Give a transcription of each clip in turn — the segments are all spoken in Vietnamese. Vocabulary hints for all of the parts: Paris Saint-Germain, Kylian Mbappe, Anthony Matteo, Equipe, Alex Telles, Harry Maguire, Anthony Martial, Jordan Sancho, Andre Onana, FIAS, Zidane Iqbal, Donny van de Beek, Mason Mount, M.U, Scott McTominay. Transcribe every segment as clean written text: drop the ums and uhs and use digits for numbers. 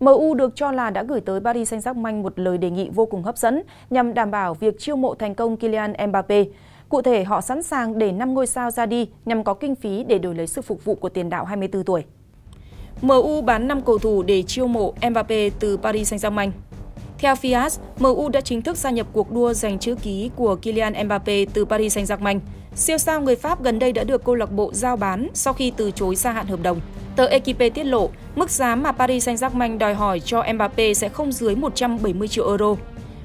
M.U được cho là đã gửi tới Paris Saint-Germain một lời đề nghị vô cùng hấp dẫn nhằm đảm bảo việc chiêu mộ thành công Kylian Mbappe. Cụ thể, họ sẵn sàng để 5 ngôi sao ra đi nhằm có kinh phí để đổi lấy sự phục vụ của tiền đạo 24 tuổi. M.U bán 5 cầu thủ để chiêu mộ Mbappe từ Paris Saint-Germain. Theo FIAS, M.U đã chính thức gia nhập cuộc đua giành chữ ký của Kylian Mbappe từ Paris Saint-Germain. Siêu sao người Pháp gần đây đã được câu lạc bộ giao bán sau khi từ chối gia hạn hợp đồng. Tờ Equipe tiết lộ, mức giá mà Paris Saint-Germain đòi hỏi cho Mbappe sẽ không dưới 170 triệu euro.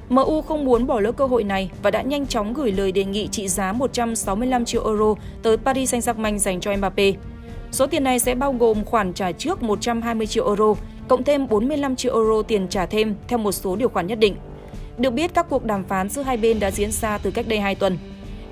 MU không muốn bỏ lỡ cơ hội này và đã nhanh chóng gửi lời đề nghị trị giá 165 triệu euro tới Paris Saint-Germain dành cho Mbappe. Số tiền này sẽ bao gồm khoản trả trước 120 triệu euro, cộng thêm 45 triệu euro tiền trả thêm theo một số điều khoản nhất định. Được biết, các cuộc đàm phán giữa hai bên đã diễn ra từ cách đây 2 tuần.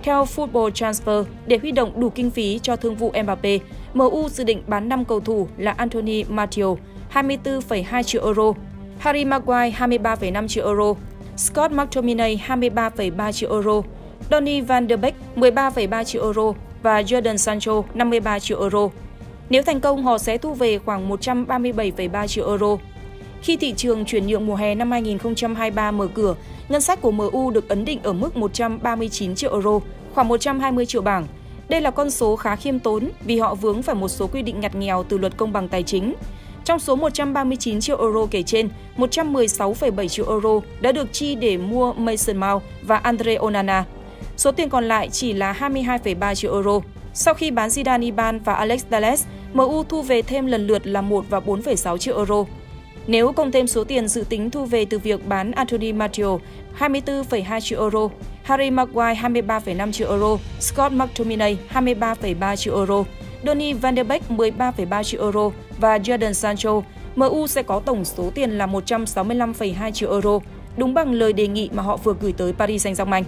Theo Football Transfer, để huy động đủ kinh phí cho thương vụ Mbappe, MU dự định bán 5 cầu thủ là Anthony Matteo 24,2 triệu euro, Harry Maguire 23,5 triệu euro, Scott McTominay 23,3 triệu euro, Donny van de Beek 13,3 triệu euro và Jordan Sancho 53 triệu euro. Nếu thành công, họ sẽ thu về khoảng 137,3 triệu euro. Khi thị trường chuyển nhượng mùa hè năm 2023 mở cửa, ngân sách của MU được ấn định ở mức 139 triệu euro, khoảng 120 triệu bảng. Đây là con số khá khiêm tốn vì họ vướng phải một số quy định ngặt nghèo từ luật công bằng tài chính. Trong số 139 triệu euro kể trên, 116,7 triệu euro đã được chi để mua Mason Mount và Andre Onana. Số tiền còn lại chỉ là 22,3 triệu euro. Sau khi bán Zidane Iqbal và Alex Telles, MU thu về thêm lần lượt là 1 và 4,6 triệu euro. Nếu cộng thêm số tiền dự tính thu về từ việc bán Anthony Martial 24,2 triệu euro, Harry Maguire 23,5 triệu euro, Scott McTominay 23,3 triệu euro, Donny van de Beek 13,3 triệu euro và Jordan Sancho, MU sẽ có tổng số tiền là 165,2 triệu euro, đúng bằng lời đề nghị mà họ vừa gửi tới Paris Saint-Germain.